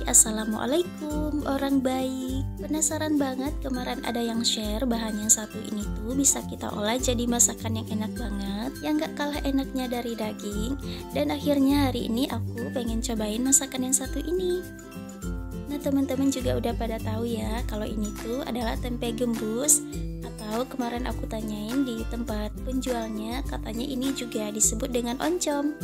lagi, assalamualaikum orang baik. Penasaran banget, kemarin ada yang share bahan yang satu ini tuh bisa kita olah jadi masakan yang enak banget, yang gak kalah enaknya dari daging. Dan akhirnya hari ini aku pengen cobain masakan yang satu ini. Nah teman-teman juga udah pada tahu ya kalau ini tuh adalah tempe gembus, atau kemarin aku tanyain di tempat penjualnya, katanya ini juga disebut dengan oncom.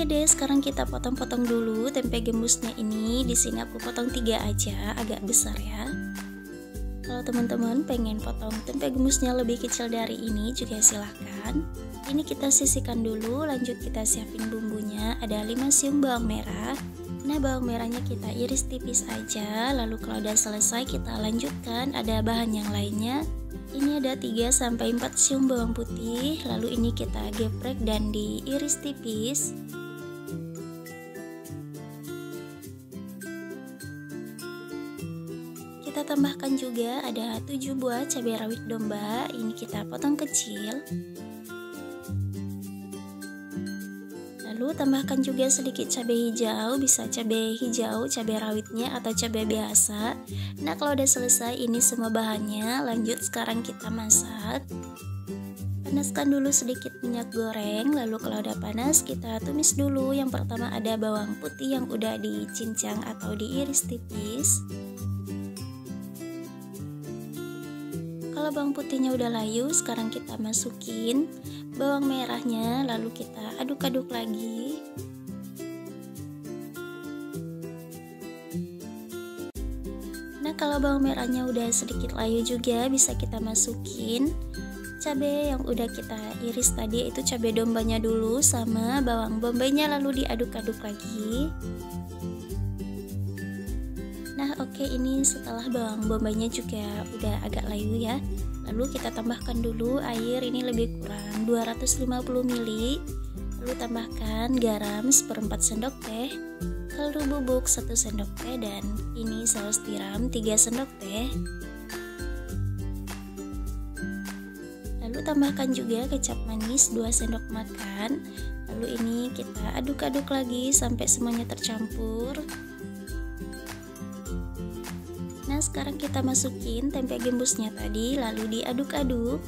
Oke deh, sekarang kita potong-potong dulu tempe gembusnya ini. Di sini aku potong 3 aja, agak besar ya. Kalau teman-teman pengen potong tempe gembusnya lebih kecil dari ini juga silahkan. Ini kita sisihkan dulu, lanjut kita siapin bumbunya. Ada 5 siung bawang merah. Nah bawang merahnya kita iris tipis aja. Lalu kalau udah selesai kita lanjutkan, ada bahan yang lainnya. Ini ada 3-4 siung bawang putih. Lalu ini kita geprek dan diiris tipis. Kita tambahkan juga ada 7 buah cabai rawit domba, ini kita potong kecil. Lalu tambahkan juga sedikit cabai hijau, bisa cabai hijau, cabai rawitnya, atau cabai biasa. Nah kalau udah selesai ini semua bahannya, lanjut sekarang kita masak. Panaskan dulu sedikit minyak goreng, lalu kalau udah panas kita tumis dulu. Yang pertama ada bawang putih yang udah dicincang atau diiris tipis. Kalau bawang putihnya udah layu, sekarang kita masukin bawang merahnya, lalu kita aduk-aduk lagi. Nah, kalau bawang merahnya udah sedikit layu juga, bisa kita masukin cabai yang udah kita iris tadi, itu cabai dombanya dulu sama bawang bombaynya, lalu diaduk-aduk lagi. Nah oke, ini setelah bawang bombaynya juga udah agak layu ya. Lalu kita tambahkan dulu air, ini lebih kurang 250 ml. Lalu tambahkan garam 1/4 sendok teh, kaldu bubuk 1 sendok teh, dan ini saus tiram 3 sendok teh. Lalu tambahkan juga kecap manis 2 sendok makan. Lalu ini kita aduk-aduk lagi sampai semuanya tercampur. Nah sekarang kita masukin tempe gembusnya tadi, lalu diaduk-aduk.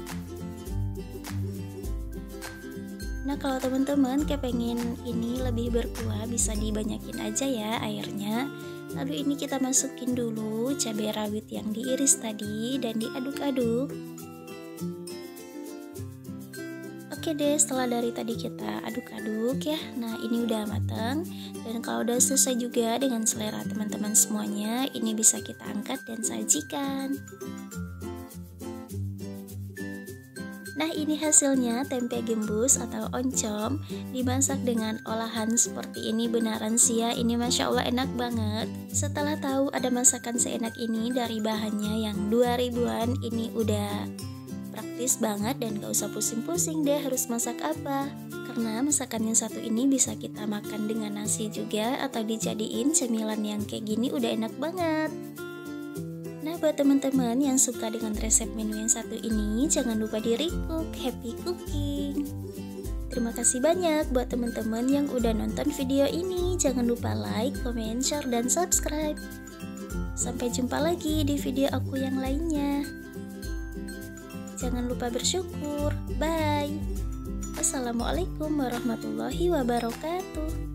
Nah kalau teman-teman kepengen ini lebih berkuah, bisa dibanyakin aja ya airnya. Lalu ini kita masukin dulu cabai rawit yang diiris tadi dan diaduk-aduk. Oke deh, setelah dari tadi kita aduk-aduk ya. Nah ini udah matang, dan kalau udah selesai juga dengan selera teman-teman semuanya, ini bisa kita angkat dan sajikan. Nah ini hasilnya tempe gembus atau oncom dimasak dengan olahan seperti ini. Beneran sih ya, ini masya Allah enak banget. Setelah tahu ada masakan seenak ini dari bahannya yang 2000-an, ini udah praktis banget dan gak usah pusing-pusing deh harus masak apa, karena masakan yang satu ini bisa kita makan dengan nasi juga, atau dijadiin cemilan yang kayak gini udah enak banget. Nah buat teman-teman yang suka dengan resep menu yang satu ini, jangan lupa di recook. Happy cooking. Terima kasih banyak buat teman-teman yang udah nonton video ini. Jangan lupa like, comment, share, dan subscribe. Sampai jumpa lagi di video aku yang lainnya. Jangan lupa bersyukur. Bye. Assalamualaikum warahmatullahi wabarakatuh.